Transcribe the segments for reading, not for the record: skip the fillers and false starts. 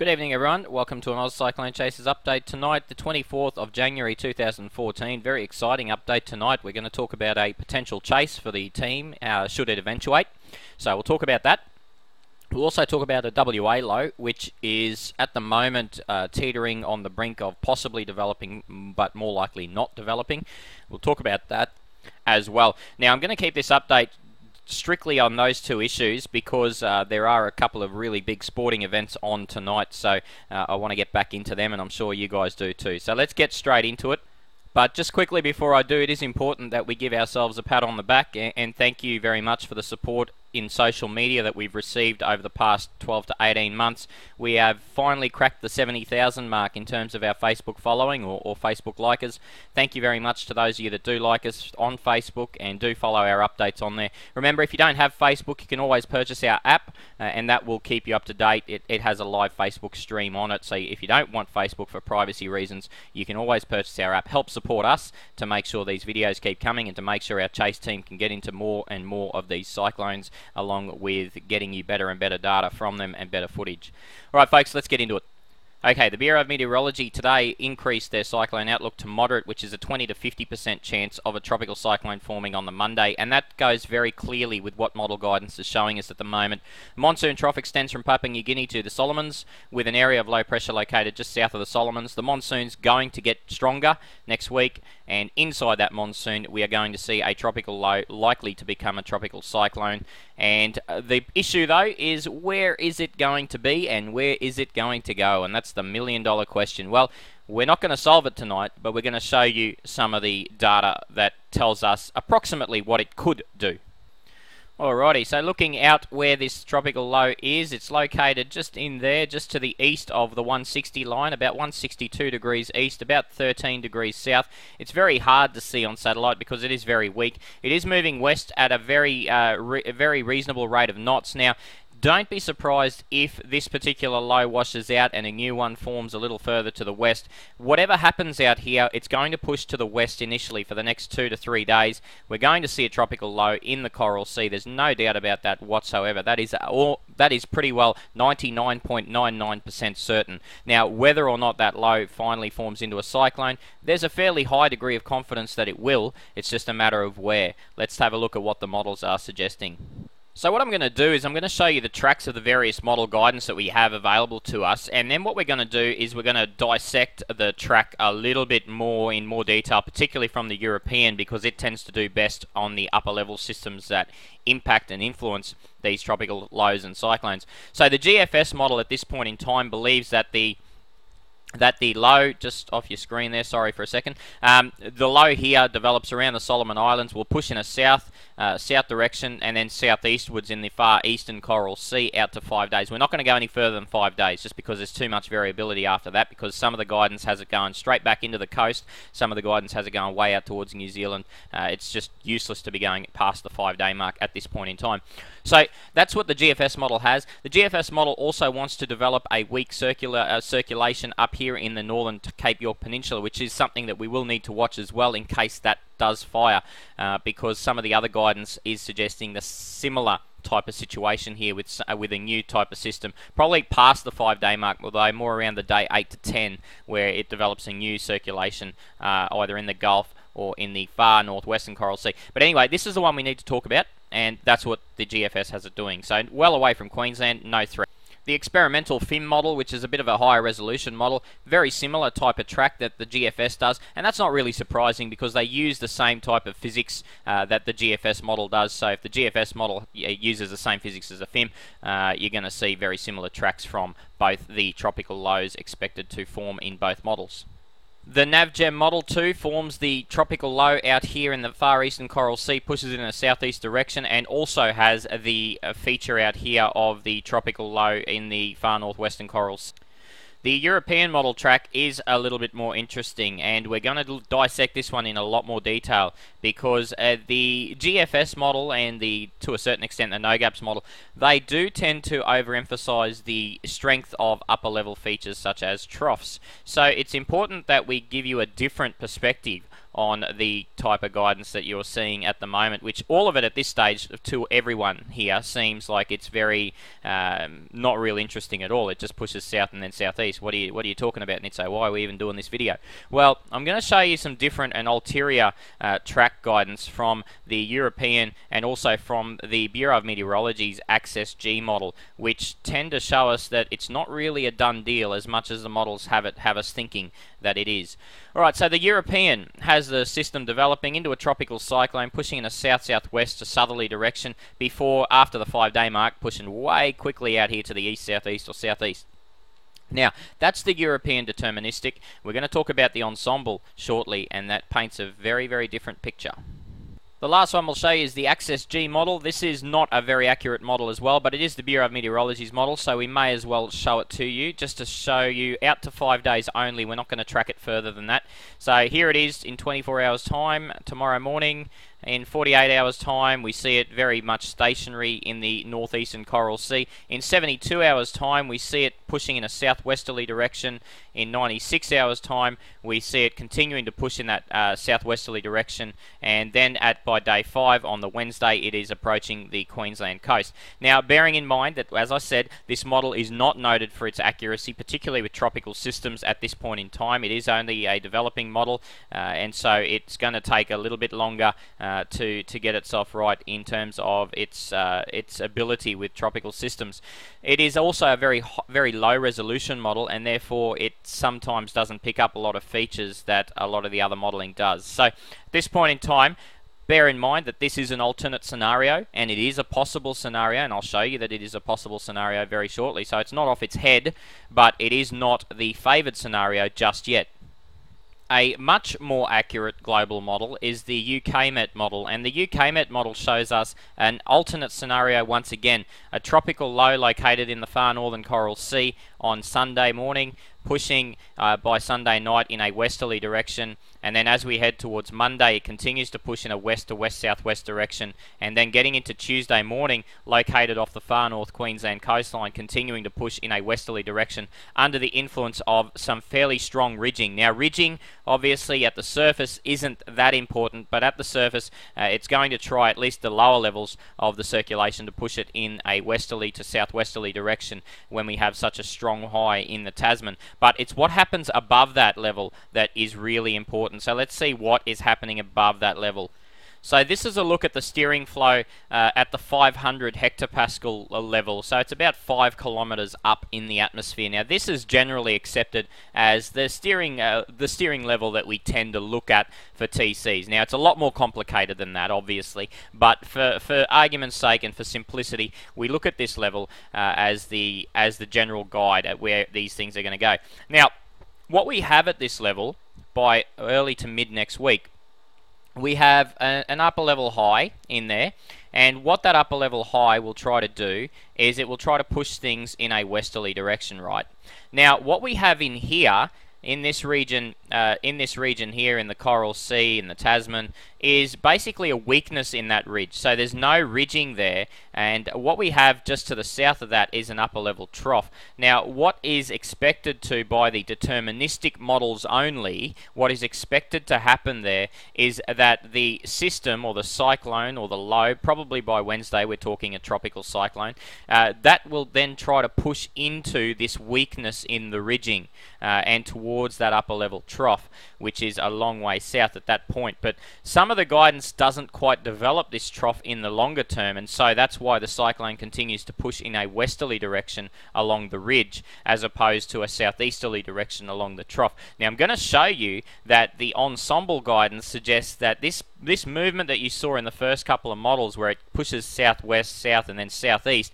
Good evening everyone, welcome to an Oz Cyclone Chasers update tonight, the 24th of January 2014. Very exciting update tonight. We're going to talk about a potential chase for the team, should it eventuate. So we'll talk about that. We'll also talk about a WA low, which is at the moment teetering on the brink of possibly developing, but more likely not developing. We'll talk about that as well. Now I'm going to keep this update strictly on those two issues because there are a couple of really big sporting events on tonight, so I want to get back into them, and I'm sure you guys do too. So let's get straight into it. But just quickly before I do, it is important that we give ourselves a pat on the back and thank you very much for the support in social media that we've received over the past 12 to 18 months. We have finally cracked the 70,000 mark in terms of our Facebook following or Facebook likers. Thank you very much to those of you that do like us on Facebook and do follow our updates on there. Remember, if you don't have Facebook, you can always purchase our app and that will keep you up to date. It has a live Facebook stream on it, so if you don't want Facebook for privacy reasons, you can always purchase our app. Help support us to make sure these videos keep coming and to make sure our chase team can get into more and more of these cyclones, along with getting you better and better data from them and better footage. Alright folks, let's get into it. Okay, the Bureau of Meteorology today increased their cyclone outlook to moderate, which is a 20 to 50% chance of a tropical cyclone forming on the Monday, and that goes very clearly with what model guidance is showing us at the moment. The monsoon trough extends from Papua New Guinea to the Solomons, with an area of low pressure located just south of the Solomons. The monsoon's going to get stronger next week, and inside that monsoon we are going to see a tropical low likely to become a tropical cyclone. And the issue though is, where is it going to be and where is it going to go? And that's the $1 million question. Well, we're not going to solve it tonight, but we're going to show you some of the data that tells us approximately what it could do. Alrighty, so looking out where this tropical low is, it's located just in there, just to the east of the 160 line, about 162 degrees east, about 13 degrees south. It's very hard to see on satellite because it is very weak. It is moving west at a very reasonable rate of knots. Now, don't be surprised if this particular low washes out and a new one forms a little further to the west. Whatever happens out here, it's going to push to the west initially for the next 2 to 3 days. We're going to see a tropical low in the Coral Sea. There's no doubt about that whatsoever. That is pretty well 99.99% certain. Now, whether or not that low finally forms into a cyclone, there's a fairly high degree of confidence that it will. It's just a matter of where. Let's have a look at what the models are suggesting. So what I'm going to do is I'm going to show you the tracks of the various model guidance that we have available to us, and then what we're going to do is we're going to dissect the track a little bit more in more detail, particularly from the European, because it tends to do best on the upper level systems that impact and influence these tropical lows and cyclones. So the GFS model at this point in time believes that the low, just off your screen there, sorry for a second, the low here develops around the Solomon Islands, will push in a south direction and then southeastwards in the far eastern Coral Sea out to 5 days. We're not going to go any further than 5 days just because there's too much variability after that, because some of the guidance has it going straight back into the coast, some of the guidance has it going way out towards New Zealand. It's just useless to be going past the 5 day mark at this point in time. So that's what the GFS model has. The GFS model also wants to develop a weak circulation up here in the northern Cape York Peninsula, which is something that we will need to watch as well in case that does fire, because some of the other guidance is suggesting the similar type of situation here with a new type of system, probably past the 5 day mark, although more around the day 8 to 10 where it develops a new circulation either in the Gulf or in the far northwestern Coral Sea. But anyway, this is the one we need to talk about, and that's what the GFS has it doing. So well away from Queensland, no threat. The experimental FIM model, which is a bit of a higher resolution model, very similar type of track that the GFS does, and that's not really surprising because they use the same type of physics that the GFS model does. So if the GFS model uses the same physics as a FIM, you're going to see very similar tracks from both the tropical lows expected to form in both models. The NAVGEM model 2 forms the tropical low out here in the far eastern Coral Sea, pushes it in a southeast direction, and also has the feature out here of the tropical low in the far northwestern Coral Sea. The European model track is a little bit more interesting, and we're going to dissect this one in a lot more detail because the GFS model and to a certain extent the Nogaps model, they do tend to overemphasize the strength of upper level features such as troughs. So it's important that we give you a different perspective on the type of guidance that you're seeing at the moment, which all of it at this stage to everyone here seems like it's very not real interesting at all. It just pushes south and then southeast. What are you talking about? And you'd say, why are we even doing this video? Well, I'm going to show you some different and ulterior track guidance from the European and also from the Bureau of Meteorology's ACCESS-G model, which tend to show us that it's not really a done deal as much as the models have us thinking that it is. Alright, so the European has the system developing into a tropical cyclone, pushing in a south-southwest to southerly direction before, after the 5-day mark, pushing way quickly out here to the east-southeast or southeast. Now, that's the European deterministic. We're going to talk about the ensemble shortly, and that paints a very, very different picture. The last one we'll show you is the ACCESS-G model. This is not a very accurate model as well, but it is the Bureau of Meteorology's model, so we may as well show it to you, just to show you out to 5 days only. We're not going to track it further than that. So here it is in 24 hours time, tomorrow morning. In 48 hours time, we see it very much stationary in the northeastern Coral Sea. In 72 hours time, we see it pushing in a southwesterly direction. In 96 hours time, we see it continuing to push in that southwesterly direction. And then by day 5 on the Wednesday, it is approaching the Queensland coast. Now, bearing in mind that, as I said, this model is not noted for its accuracy, particularly with tropical systems at this point in time. It is only a developing model, and so it's going to take a little bit longer to get itself right in terms of its ability with tropical systems. It is also a very low resolution model, and therefore it sometimes doesn't pick up a lot of features that a lot of the other modeling does. So at this point in time, bear in mind that this is an alternate scenario, and it is a possible scenario, and I'll show you that it is a possible scenario very shortly. So it's not off its head, but it is not the favoured scenario just yet. A much more accurate global model is the UKMET model, and the UKMET model shows us an alternate scenario once again. A tropical low located in the far northern Coral Sea on Sunday morning, pushing by Sunday night in a westerly direction, and then as we head towards Monday, it continues to push in a west to west southwest direction, and then getting into Tuesday morning, located off the far north Queensland coastline, continuing to push in a westerly direction under the influence of some fairly strong ridging. Now, ridging obviously at the surface isn't that important, but at the surface it's going to try at least the lower levels of the circulation to push it in a westerly to southwesterly direction when we have such a strong high in the Tasman. But it's what happens above that level that is really important. So let's see what is happening above that level. So this is a look at the steering flow at the 500 hectopascal level. So it's about 5 kilometers up in the atmosphere. Now, this is generally accepted as the steering level that we tend to look at for TCs. Now, it's a lot more complicated than that, obviously, but for argument's sake and for simplicity, we look at this level as the general guide at where these things are going to go. Now, what we have at this level by early to mid next week, we have an upper level high in there, and what that upper level high will try to do is it will try to push things in a westerly direction, right? Now, what we have in here, in this region here in the Coral Sea, in the Tasman, is basically a weakness in that ridge. So there's no ridging there, and what we have just to the south of that is an upper level trough. Now, what is expected to, by the deterministic models only, what is expected to happen there is that the system or the cyclone or the low, probably by Wednesday we're talking a tropical cyclone, that will then try to push into this weakness in the ridging and towards that upper level trough, which is a long way south at that point. But some of the guidance doesn't quite develop this trough in the longer term, and so that's why the cyclone continues to push in a westerly direction along the ridge as opposed to a southeasterly direction along the trough. Now, I'm going to show you that the ensemble guidance suggests that this movement that you saw in the first couple of models, where it pushes southwest, south, and then southeast,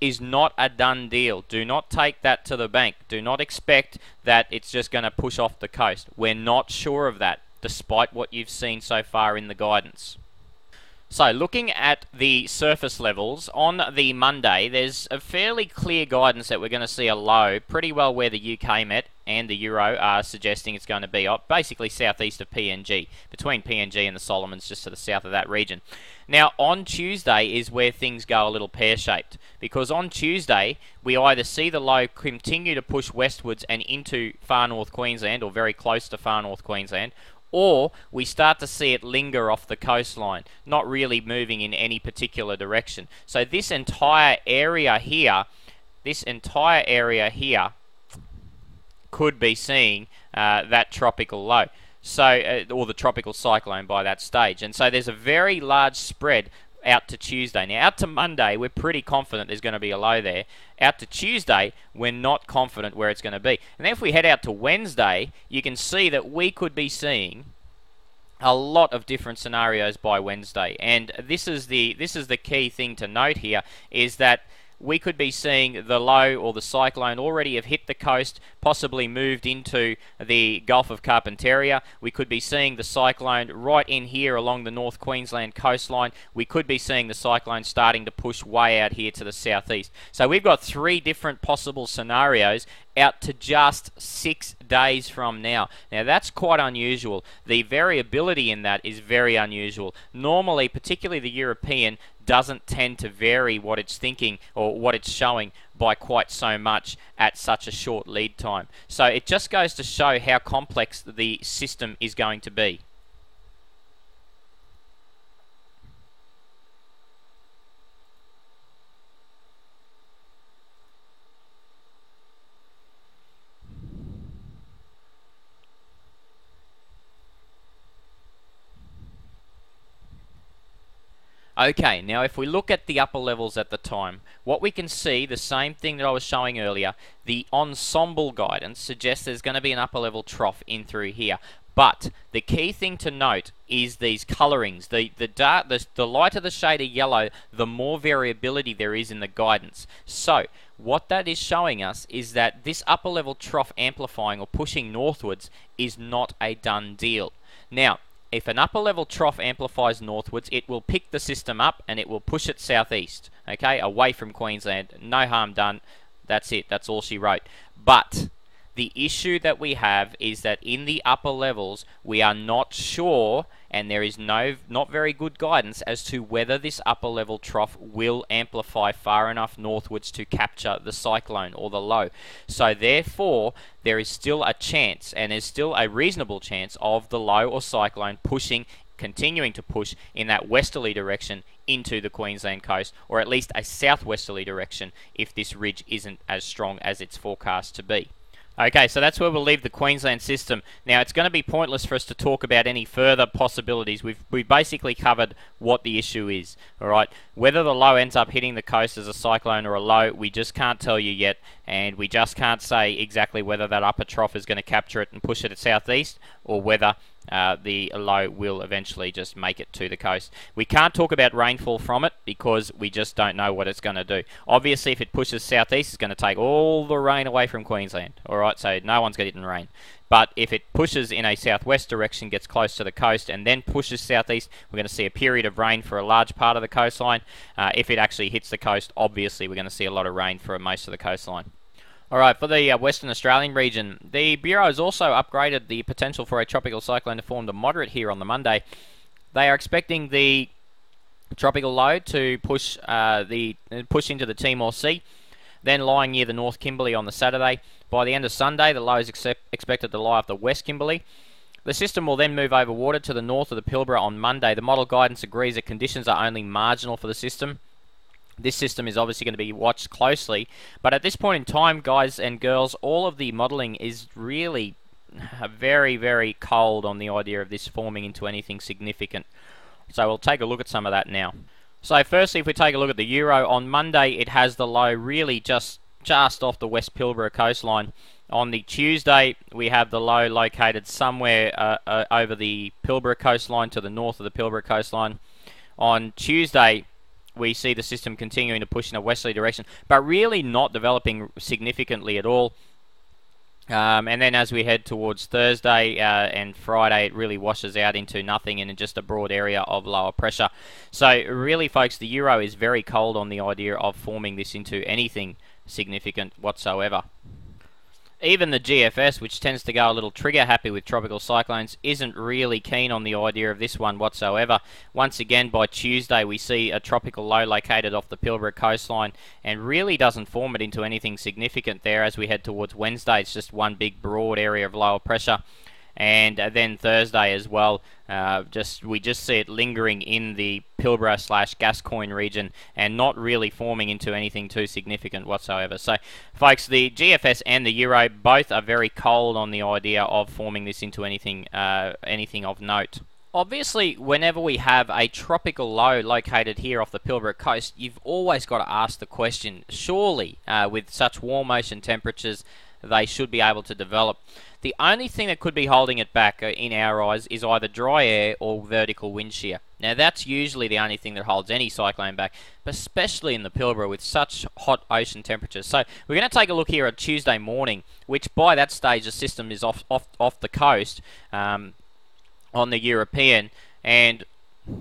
is not a done deal. Do not take that to the bank. Do not expect that it's just going to push off the coast. We're not sure of that, despite what you've seen so far in the guidance. So, looking at the surface levels, on the Monday, there's a fairly clear guidance that we're going to see a low, pretty well where the UKMET and the Euro are suggesting it's going to be, basically southeast of PNG, between PNG and the Solomons, just to the south of that region. Now, on Tuesday is where things go a little pear-shaped, because on Tuesday, we either see the low continue to push westwards and into far north Queensland, or very close to far north Queensland, or we start to see it linger off the coastline, not really moving in any particular direction. So this entire area here, could be seeing that tropical low, so or the tropical cyclone by that stage. And so there's a very large spread out to Tuesday. Now out to Monday, we're pretty confident there's going to be a low there. Out to Tuesday, we're not confident where it's going to be. And then if we head out to Wednesday, you can see that we could be seeing a lot of different scenarios by Wednesday. And this is the key thing to note here, is that we could be seeing the low or the cyclone already have hit the coast, possibly moved into the Gulf of Carpentaria. We could be seeing the cyclone right in here along the North Queensland coastline. We could be seeing the cyclone starting to push way out here to the southeast. So we've got three different possible scenarios out to just 6 days from now. Now that's quite unusual. The variability in that is very unusual. Normally, particularly the European, doesn't tend to vary what it's thinking or what it's showing by quite so much at such a short lead time. So it just goes to show how complex the system is going to be. Okay, now if we look at the upper levels at the time, what we can see, the same thing that I was showing earlier, the ensemble guidance suggests there's going to be an upper level trough in through here. But the key thing to note is these colorings. The lighter the shade of yellow, the more variability there is in the guidance. So what that is showing us is that this upper level trough amplifying or pushing northwards is not a done deal. Now, if an upper level trough amplifies northwards, it will pick the system up and it will push it southeast, okay, away from Queensland. No harm done. That's it. That's all she wrote. But the issue that we have is that in the upper levels, we are not sure, and there is not very good guidance as to whether this upper level trough will amplify far enough northwards to capture the cyclone or the low. So therefore, there is still a chance, and there's still a reasonable chance, of the low or cyclone pushing, continuing to push in that westerly direction into the Queensland coast, or at least a southwesterly direction if this ridge isn't as strong as it's forecast to be. Okay, so that's where we'll leave the Queensland system. Now, it's going to be pointless for us to talk about any further possibilities. We've basically covered what the issue is, all right? Whether the low ends up hitting the coast as a cyclone or a low, we just can't tell you yet, and we just can't say exactly whether that upper trough is going to capture it and push it at southeast, or whether the low will eventually just make it to the coast. We can't talk about rainfall from it because we just don't know what it's going to do. Obviously, if it pushes southeast, it's going to take all the rain away from Queensland. All right, so no one's going to get in rain. But if it pushes in a southwest direction, gets close to the coast, and then pushes southeast, we're going to see a period of rain for a large part of the coastline. If it actually hits the coast, obviously we're going to see a lot of rain for most of the coastline. Alright, for the Western Australian region, the Bureau has also upgraded the potential for a tropical cyclone to form to moderate here on the Monday. They are expecting the tropical low to push into the Timor Sea, then lying near the North Kimberley on the Saturday. By the end of Sunday, the low is expected to lie off the West Kimberley. The system will then move over water to the north of the Pilbara on Monday. The model guidance agrees that conditions are only marginal for the system. This system is obviously going to be watched closely, but at this point in time, guys and girls, all of the modelling is really very, very cold on the idea of this forming into anything significant. So we'll take a look at some of that now. So firstly, if we take a look at the Euro, on Monday it has the low really just off the West Pilbara coastline. On the Tuesday, we have the low located somewhere over the Pilbara coastline, to the north of the Pilbara coastline. On Tuesday, we see the system continuing to push in a westerly direction, but really not developing significantly at all. And then as we head towards Thursday and Friday, it really washes out into nothing and in just a broad area of lower pressure. So really, folks, the Euro is very cold on the idea of forming this into anything significant whatsoever. Even the GFS, which tends to go a little trigger happy with tropical cyclones, isn't really keen on the idea of this one whatsoever. Once again, by Tuesday, we see a tropical low located off the Pilbara coastline and really doesn't form it into anything significant there. As we head towards Wednesday, it's just one big broad area of lower pressure. and then Thursday as well. We just see it lingering in the Pilbara / Gascoyne region and not really forming into anything too significant whatsoever. So, folks, the GFS and the Euro both are very cold on the idea of forming this into anything of note. Obviously, whenever we have a tropical low located here off the Pilbara coast, you've always got to ask the question, surely, with such warm ocean temperatures, they should be able to develop. The only thing that could be holding it back in our eyes is either dry air or vertical wind shear. Now that's usually the only thing that holds any cyclone back, but especially in the Pilbara with such hot ocean temperatures. So we're going to take a look here at Tuesday morning, which by that stage the system is off the coast on the European and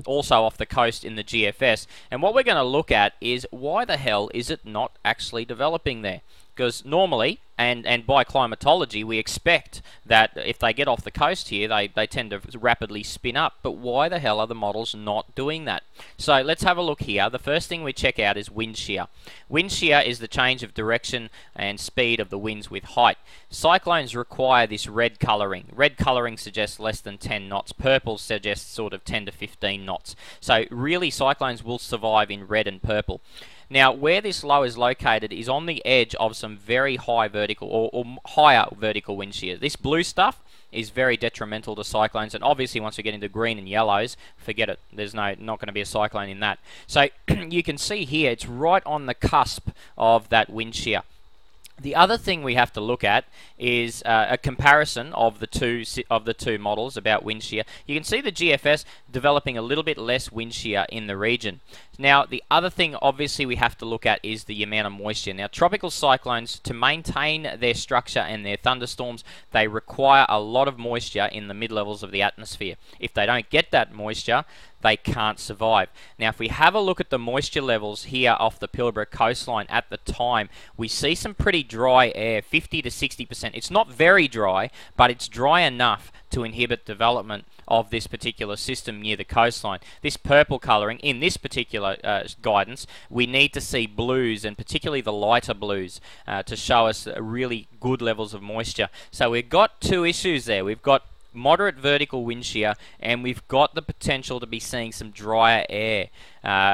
also off the coast in the GFS. And what we're going to look at is why the hell is it not actually developing there? Because normally, and by climatology, we expect that if they get off the coast here, they tend to rapidly spin up. But why the hell are the models not doing that? So let's have a look here. The first thing we check out is wind shear. Wind shear is the change of direction and speed of the winds with height. Cyclones require this red colouring. Red colouring suggests less than 10 knots. Purple suggests sort of 10 to 15 knots. So really, cyclones will survive in red and purple. Now, where this low is located is on the edge of some very high vertical or higher vertical wind shear. This blue stuff is very detrimental to cyclones, and obviously once we get into green and yellows, forget it. There's not going to be a cyclone in that. So you can see here it's right on the cusp of that wind shear. The other thing we have to look at is a comparison of the two models about wind shear. You can see the GFS developing a little bit less wind shear in the region. Now, the other thing obviously we have to look at is the amount of moisture. Now, tropical cyclones, to maintain their structure and their thunderstorms, they require a lot of moisture in the mid-levels of the atmosphere. If they don't get that moisture, they can't survive. Now, if we have a look at the moisture levels here off the Pilbara coastline at the time, we see some pretty dry air, 50 to 60%. It's not very dry, but it's dry enough to inhibit development of this particular system near the coastline. This purple colouring, in this particular guidance, we need to see blues, and particularly the lighter blues, to show us really good levels of moisture. So we've got two issues there. We've got moderate vertical wind shear, and we've got the potential to be seeing some drier air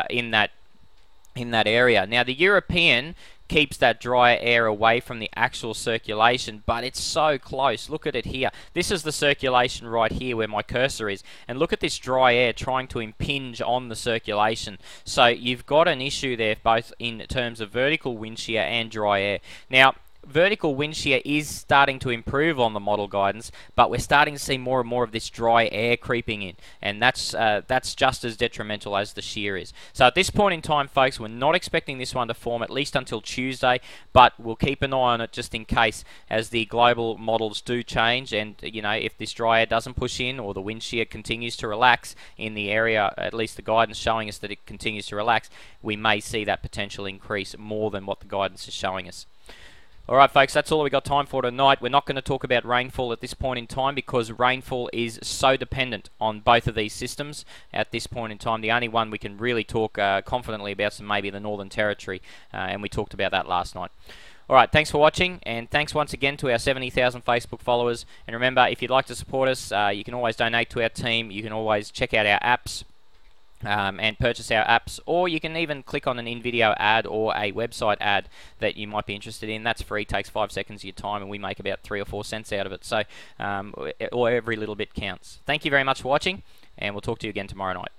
in that area. Now, the European keeps that drier air away from the actual circulation, but it's so close. Look at it here. This is the circulation right here where my cursor is, and look at this dry air trying to impinge on the circulation. So you've got an issue there, both in terms of vertical wind shear and dry air. Now, vertical wind shear is starting to improve on the model guidance, but we're starting to see more and more of this dry air creeping in, and that's just as detrimental as the shear is. So at this point in time, folks, we're not expecting this one to form at least until Tuesday, but we'll keep an eye on it just in case, as the global models do change, and you know, if this dry air doesn't push in or the wind shear continues to relax in the area, at least the guidance showing us that it continues to relax, we may see that potential increase more than what the guidance is showing us. Alright, folks, that's all we got time for tonight. We're not going to talk about rainfall at this point in time because rainfall is so dependent on both of these systems at this point in time. The only one we can really talk confidently about is maybe the Northern Territory, and we talked about that last night. Alright, thanks for watching, and thanks once again to our 70,000 Facebook followers. And remember, if you'd like to support us, you can always donate to our team, you can always check out our apps, and purchase our apps, or you can even click on an in-video ad or a website ad that you might be interested in. That's free, takes 5 seconds of your time, and we make about 3 or 4 cents out of it. So every little bit counts. Thank you very much for watching, and we'll talk to you again tomorrow night.